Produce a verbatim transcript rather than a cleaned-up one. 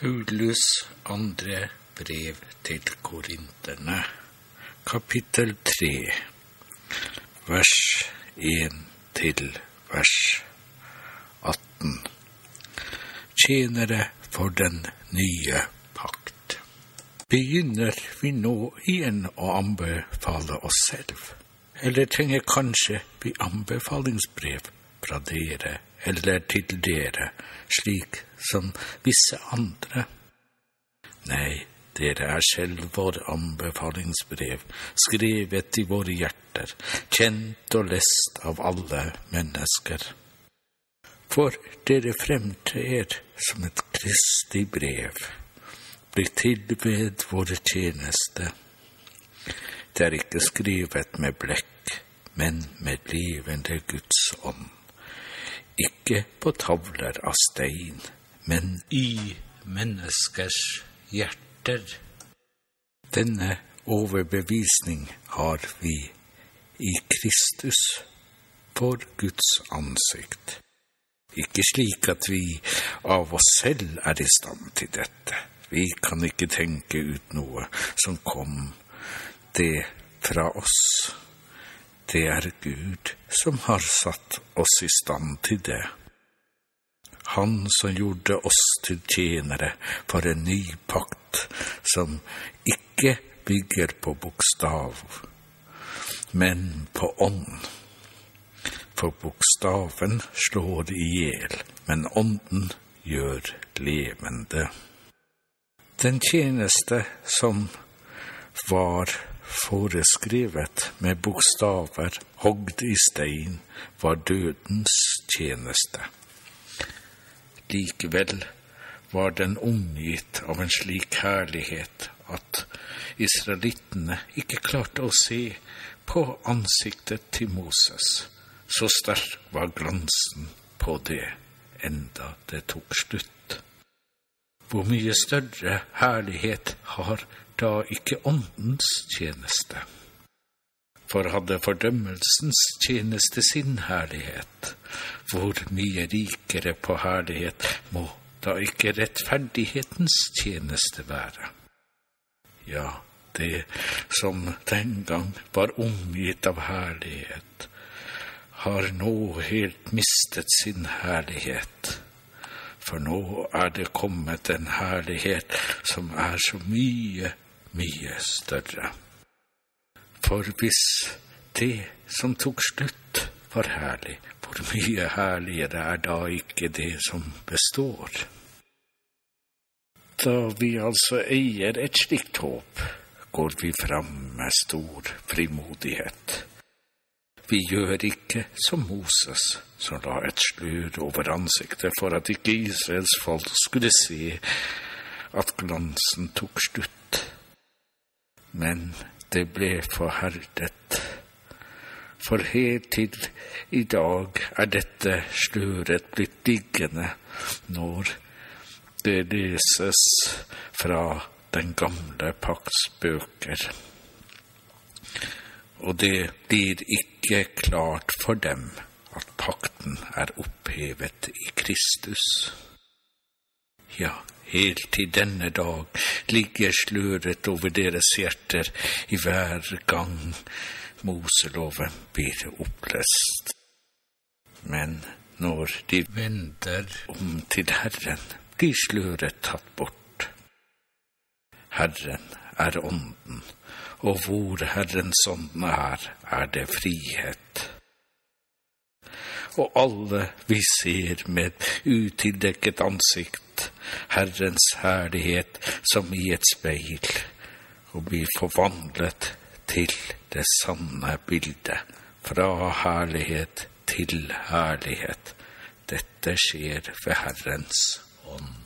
Paulus andre brev til Korinterne, kapittel tre, vers en til vers atten. Tjenere for den nye pakt. Begynner vi nå igjen å anbefale oss selv? Eller trenger kanskje vi anbefalingsbrev fra dere eller til dere, slik som visse andre? Nei, dere er selv våre anbefalingsbrev, skrevet i våre hjerter, kjent og lest av alle mennesker. For dere fremtrer som et Kristi brev, blir tilbed våre tjeneste. Det er ikke skrevet med blekk, men med levende Guds ånd. Ikke på tavler av stein, men i menneskers hjerter. Denne overbevisning har vi i Kristus, for Guds ansikt. Ikke slik at vi av oss selv er i stand til dette. Vi kan ikke tenke ut noe som kom det fra oss. Det er Gud som har satt oss i stand til det. Han som gjorde oss til tjenere for en ny pakt som ikke bygger på bokstav, men på ånd. For bokstaven slår ihjel, men ånden gjør levende. Den tjeneste som var foreskrevet med bokstaver hogd i stein, var dødens tjeneste. Likevel var den omgitt av en slik herlighet at israelittene ikke klarte å se på ansiktet til Moses. Så sterk var glansen på det, enda det tok slutt. Hvor mye større herlighet har da ikke åndens tjeneste? For hadde fordømmelsens tjeneste sin herlighet, hvor mye rikere på herlighet må da ikke rettferdighetens tjeneste være? Ja, det som den gang var omgitt av herlighet, har nå helt mistet sin herlighet, for nå er det kommet en herlighet som er så mye, mye større. For hvis det som tok slutt var herlig, hvor mye herligere er da ikke det som består? Da vi altså eier et slikt håp, går vi fram med stor frimodighet. Vi gjør ikke som Moses, som la et slør over ansiktet for at ikke Israels folk skulle se at glansen tok slutt. Men det ble forherdet, for helt til i dag er dette sløret blitt liggende når det leses fra den gamle pakts bøker. Og det blir ikke klart for dem at pakten er opphevet i Kristus. Ja, helt til denne dag ligger sløret over deres hjerter i hver gang Moseloven blir opplest. Men når de vender om til Herren, blir sløret tatt bort. Herren er ånden, og hvor Herrens ånd er, er det frihet. Og alle vi ser med utildekket ansikt Herrens herlighet som i et speil, og blir forvandlet til det sanne bildet, fra herlighet til herlighet. Dette skjer ved Herrens ånd.